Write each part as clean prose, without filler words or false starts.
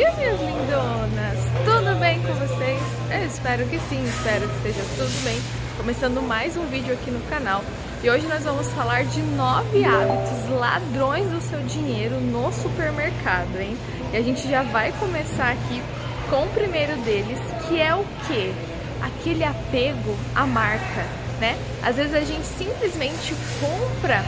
dia, minhas lindonas! Tudo bem com vocês? Eu espero que sim, espero que esteja tudo bem. Começando mais um vídeo aqui no canal. E hoje nós vamos falar de 9 hábitos ladrões do seu dinheiro no supermercado, hein? E a gente já vai começar aqui com o primeiro deles, que é o quê? Aquele apego à marca, né? Às vezes a gente simplesmente compra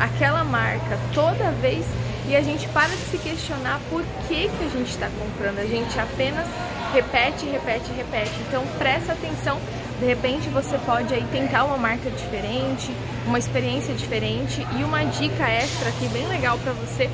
aquela marca toda vez e a gente para de se questionar por que a gente está comprando. A gente apenas repete, repete, repete. Então presta atenção, de repente você pode aí tentar uma marca diferente, uma experiência diferente. E uma dica extra aqui bem legal para você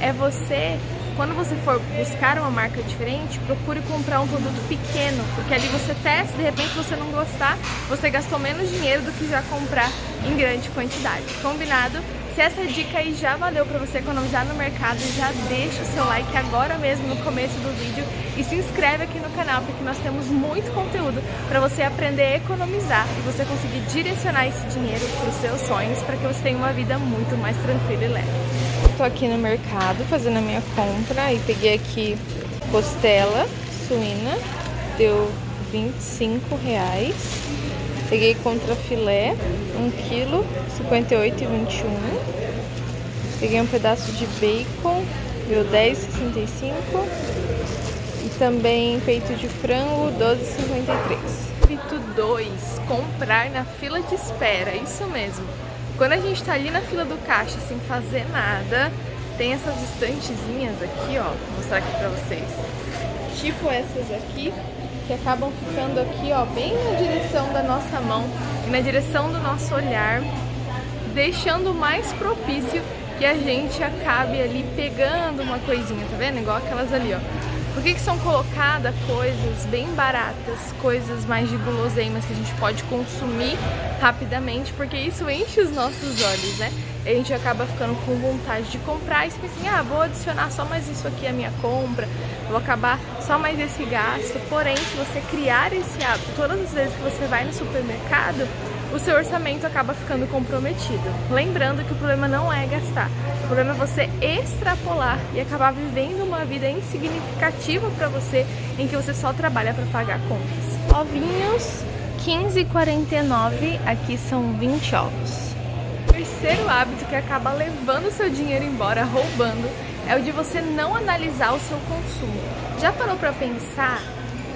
é você, quando você for buscar uma marca diferente, procure comprar um produto pequeno, porque ali você testa, de repente você não gostar, você gastou menos dinheiro do que já comprar em grande quantidade. Combinado? Se essa dica aí já valeu para você economizar no mercado, já deixa o seu like agora mesmo no começo do vídeo e se inscreve aqui no canal, porque nós temos muito conteúdo para você aprender a economizar e você conseguir direcionar esse dinheiro para os seus sonhos, para que você tenha uma vida muito mais tranquila e leve. Estou aqui no mercado fazendo a minha compra e peguei aqui costela suína, deu R$25. Peguei contrafilé, 1 kg, R$58,21. Peguei um pedaço de bacon, deu R$10,65. E também peito de frango, R$12,53. Hábito 2, comprar na fila de espera, isso mesmo. Quando a gente tá ali na fila do caixa sem fazer nada, tem essas estantezinhas aqui, ó, vou mostrar aqui pra vocês. Tipo essas aqui, que acabam ficando aqui, ó, bem na direção da nossa mão e na direção do nosso olhar, deixando mais propício que a gente acabe ali pegando uma coisinha, tá vendo? Igual aquelas ali, ó. Por que são colocadas coisas bem baratas, coisas mais de guloseimas que a gente pode consumir rapidamente? Porque isso enche os nossos olhos, né? A gente acaba ficando com vontade de comprar e você pensa assim, ah, vou adicionar só mais isso aqui à minha compra, vou acabar só mais esse gasto. Porém, se você criar esse hábito todas as vezes que você vai no supermercado, o seu orçamento acaba ficando comprometido. Lembrando que o problema não é gastar, o problema é você extrapolar e acabar vivendo uma vida insignificativa para você, em que você só trabalha para pagar contas. Ovinhos, R$15,49, aqui são 20 ovos. Terceiro hábito que acaba levando o seu dinheiro embora, roubando, é o de você não analisar o seu consumo. Já parou para pensar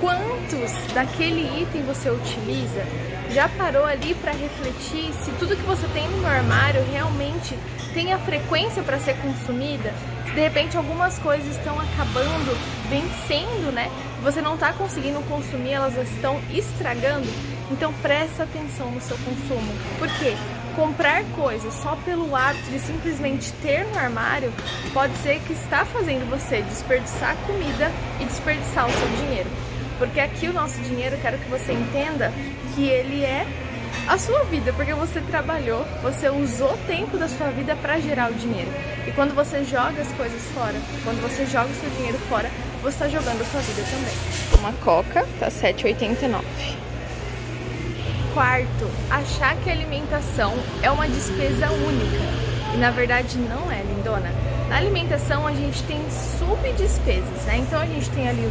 quantos daquele item você utiliza? Já parou ali para refletir se tudo que você tem no armário realmente tem a frequência para ser consumida? De repente algumas coisas estão acabando vencendo, né? Você não está conseguindo consumir, elas estão estragando. Então presta atenção no seu consumo. Por quê? Comprar coisas só pelo hábito de simplesmente ter no armário pode ser que está fazendo você desperdiçar comida e desperdiçar o seu dinheiro. Porque aqui o nosso dinheiro, eu quero que você entenda que ele é a sua vida, porque você trabalhou, você usou o tempo da sua vida para gerar o dinheiro. E quando você joga as coisas fora, quando você joga o seu dinheiro fora, você está jogando a sua vida também. Uma Coca tá R$7,89. Quarto, achar que a alimentação é uma despesa única. E na verdade não é, lindona. Na alimentação a gente tem subdespesas, né? Então a gente tem ali o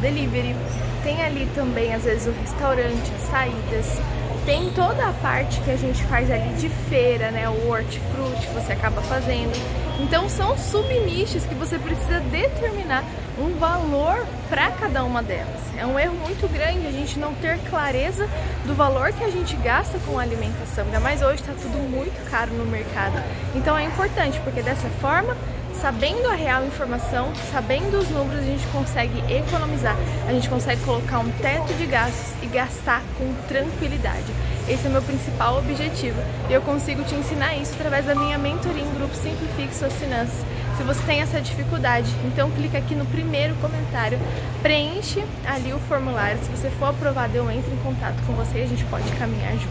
delivery, tem ali também às vezes o restaurante, as saídas, tem toda a parte que a gente faz ali de feira, né? O hortifruti que você acaba fazendo. Então são subnichos que você precisa determinar um valor para cada uma delas. É um erro muito grande a gente não ter clareza do valor que a gente gasta com a alimentação. Ainda mais hoje está tudo muito caro no mercado. Então é importante, porque dessa forma, sabendo a real informação, sabendo os números, a gente consegue economizar, a gente consegue colocar um teto de gastos e gastar com tranquilidade. Esse é o meu principal objetivo e eu consigo te ensinar isso através da minha mentoria em grupo Simplifique Suas Finanças. Se você tem essa dificuldade, então clica aqui no primeiro comentário, preenche ali o formulário, se você for aprovado eu entro em contato com você e a gente pode caminhar juntas.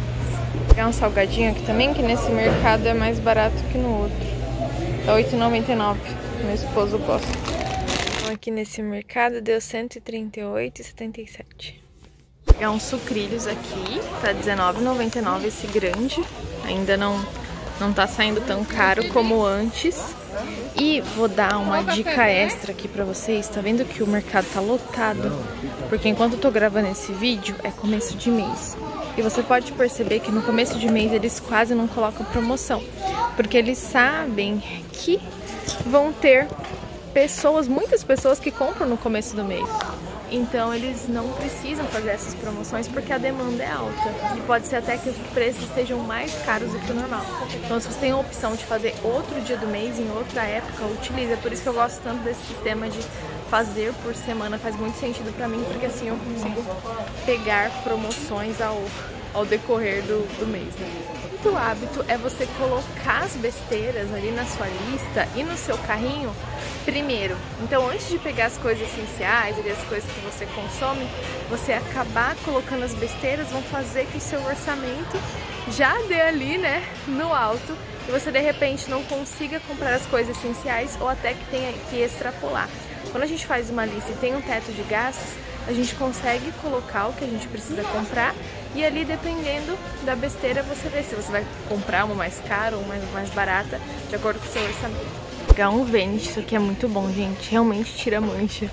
Vou pegar um salgadinho aqui também, que nesse mercado é mais barato que no outro. Tá R$8,99, meu esposo gosta. Então aqui nesse mercado deu R$138,77. Vou pegar uns sucrilhos aqui, tá R$19,99 esse grande. Ainda não não tá saindo tão caro como antes. E vou dar uma dica extra aqui pra vocês. Tá vendo que o mercado tá lotado? Porque enquanto eu tô gravando esse vídeo, é começo de mês. E você pode perceber que no começo de mês eles quase não colocam promoção. Porque eles sabem que vão ter pessoas, muitas pessoas que compram no começo do mês. Então eles não precisam fazer essas promoções porque a demanda é alta. E pode ser até que os preços estejam mais caros do que o normal. Então se você tem a opção de fazer outro dia do mês, em outra época, utiliza. É por isso que eu gosto tanto desse sistema de fazer por semana. Faz muito sentido pra mim, porque assim eu consigo pegar promoções ao decorrer do mês, né? Outro hábito é você colocar as besteiras ali na sua lista e no seu carrinho primeiro. Então, antes de pegar as coisas essenciais e as coisas que você consome, você acabar colocando as besteiras, vão fazer que o seu orçamento já dê ali, né, no alto, e você de repente não consiga comprar as coisas essenciais ou até que tenha que extrapolar. Quando a gente faz uma lista e tem um teto de gastos, a gente consegue colocar o que a gente precisa comprar e ali, dependendo da besteira, você vê se você vai comprar uma mais cara ou uma mais barata, de acordo com o seu orçamento. Pegar um Vanish, isso aqui é muito bom, gente, realmente tira mancha.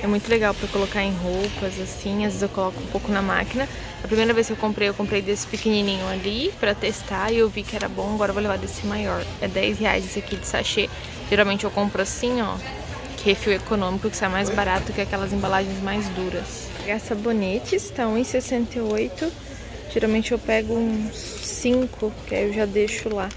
É muito legal pra colocar em roupas, assim, às vezes eu coloco um pouco na máquina. A primeira vez que eu comprei desse pequenininho ali pra testar e eu vi que era bom, agora eu vou levar desse maior. É R$10 esse aqui de sachê, geralmente eu compro assim, ó. Que refil econômico, que sai mais barato que aquelas embalagens mais duras. Pegar sabonetes, tá R$1,68. Geralmente eu pego uns 5, que aí eu já deixo lá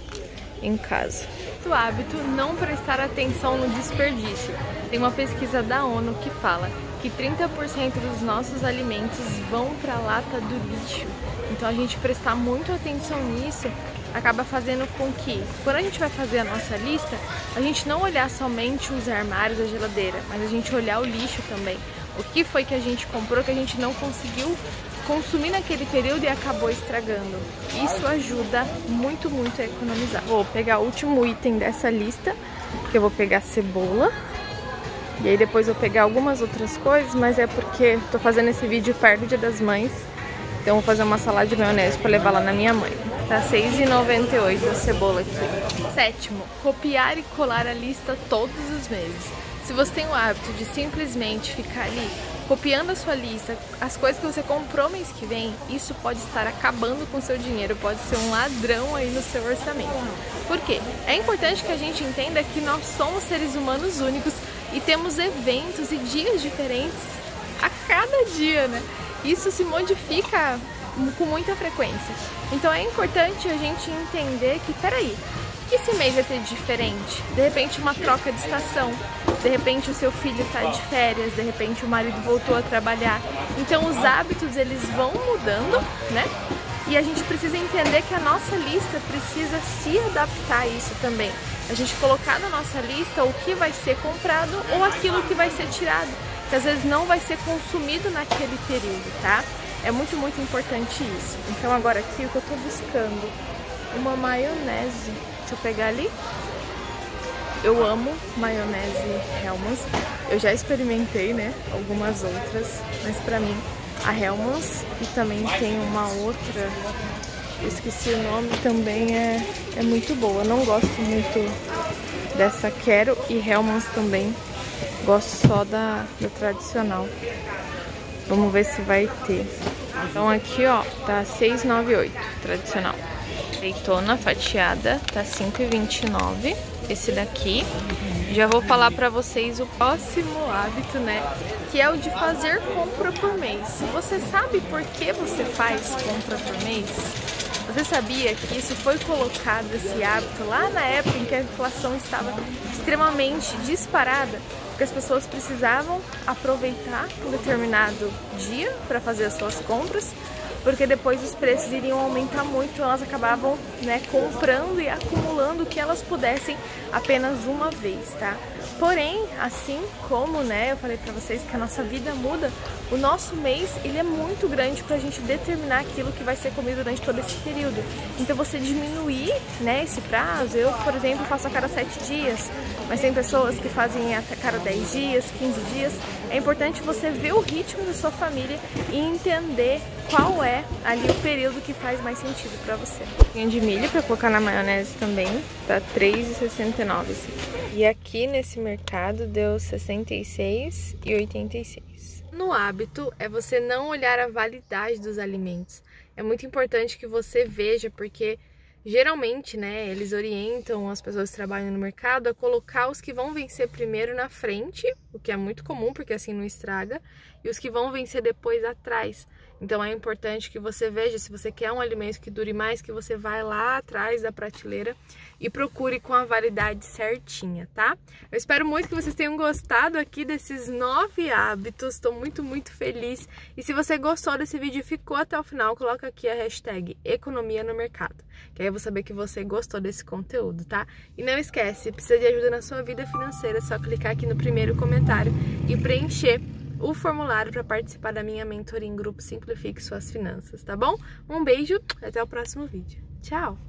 em casa. Outro hábito, não prestar atenção no desperdício. Tem uma pesquisa da ONU que fala que 30% dos nossos alimentos vão pra lata do lixo. Então a gente prestar muito atenção nisso acaba fazendo com que, quando a gente vai fazer a nossa lista, a gente não olhar somente os armários, a geladeira, mas a gente olhar o lixo também. O que foi que a gente comprou que a gente não conseguiu consumir naquele período e acabou estragando. Isso ajuda muito, muito a economizar. Vou pegar o último item dessa lista, que eu vou pegar cebola. E aí depois eu vou pegar algumas outras coisas, mas é porque tô fazendo esse vídeo perto do Dia das Mães. Então vou fazer uma salada de maionese pra levar lá na minha mãe. Tá R$6,98 a cebola aqui. Sétimo, copiar e colar a lista todos os meses. Se você tem o hábito de simplesmente ficar ali copiando a sua lista, as coisas que você comprou mês que vem, isso pode estar acabando com o seu dinheiro, pode ser um ladrão aí no seu orçamento. Por quê? É importante que a gente entenda que nós somos seres humanos únicos e temos eventos e dias diferentes a cada dia, né? Isso se modifica com muita frequência. Então é importante a gente entender que, peraí, o que esse mês vai ter de diferente? De repente uma troca de estação, de repente o seu filho está de férias, de repente o marido voltou a trabalhar. Então os hábitos, eles vão mudando, né? E a gente precisa entender que a nossa lista precisa se adaptar a isso também. A gente colocar na nossa lista o que vai ser comprado ou aquilo que vai ser tirado, que às vezes não vai ser consumido naquele período, tá? É muito, muito importante isso. Então agora aqui o que eu tô buscando? Uma maionese. Deixa eu pegar ali. Eu amo maionese Hellmann's. Eu já experimentei, né, algumas outras, mas pra mim a Hellmann's, e também tem uma outra, eu esqueci o nome, também é muito boa. Eu não gosto muito dessa Quero, e Hellmann's também gosto só da tradicional. Vamos ver se vai ter. Então aqui, ó, tá R$6,98 tradicional. Azeitona fatiada, tá R$5,29. Esse daqui. Já vou falar pra vocês o próximo hábito, né? Que é o de fazer compra por mês. Você sabe por que você faz compra por mês? Você sabia que isso foi colocado, esse hábito, lá na época em que a inflação estava extremamente disparada? Porque as pessoas precisavam aproveitar um determinado dia para fazer as suas compras, porque depois os preços iriam aumentar muito, elas acabavam, né, comprando e acumulando o que elas pudessem apenas uma vez, tá? Porém, assim como, né, eu falei pra vocês que a nossa vida muda, o nosso mês, ele é muito grande pra gente determinar aquilo que vai ser comido durante todo esse período. Então você diminuir, né, esse prazo, eu, por exemplo, faço a cada 7 dias, mas tem pessoas que fazem a cada 10 dias, 15 dias, é importante você ver o ritmo da sua família e entender qual é é ali o período que faz mais sentido pra você. Tem de milho pra colocar na maionese também, tá R$3,69. E aqui nesse mercado deu R$66,86. No hábito é você não olhar a validade dos alimentos. É muito importante que você veja, porque geralmente, né, eles orientam as pessoas que trabalham no mercado a colocar os que vão vencer primeiro na frente, o que é muito comum, porque assim não estraga, e os que vão vencer depois atrás. Então é importante que você veja, se você quer um alimento que dure mais, que você vai lá atrás da prateleira e procure com a validade certinha, tá? Eu espero muito que vocês tenham gostado aqui desses 9 hábitos, tô muito, muito feliz. E se você gostou desse vídeo e ficou até o final, coloca aqui a hashtag Economia no Mercado, que aí eu vou saber que você gostou desse conteúdo, tá? E não esquece, precisa de ajuda na sua vida financeira, é só clicar aqui no primeiro comentário e preencher o formulário para participar da minha mentoria em grupo Simplifique Suas Finanças, tá bom? Um beijo, até o próximo vídeo. Tchau!